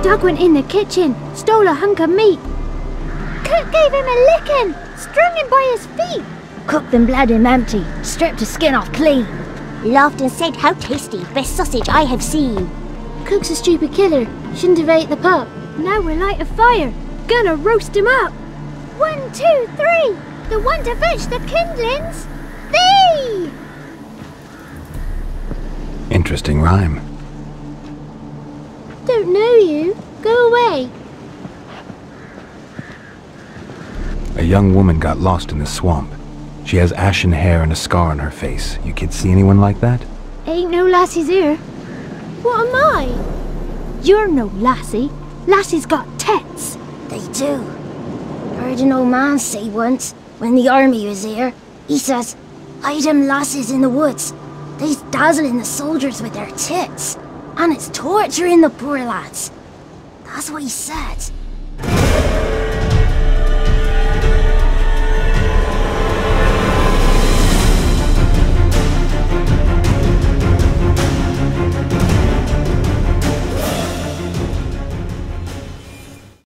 Doug went in the kitchen, stole a hunk of meat. Cook gave him a licking, strung him by his feet. Cooked and bled him empty, stripped his skin off clean. Laughed and said, how tasty, best sausage I have seen. Cook's a stupid killer, shouldn't have ate the pup. Now we'll light a fire, gonna roast him up. 1, 2, 3, the one to fetch the kindlings, thee! Interesting rhyme. Don't know you. Go away. A young woman got lost in the swamp. She has ashen hair and a scar on her face. You kids see anyone like that? Ain't no lassies here. What am I? You're no lassie. Lassies got tets. They do. I heard an old man say once, when the army was here, he says, hide them lassies in the woods. They's dazzling the soldiers with their tits. And it's torturing the poor lads. That's what he said.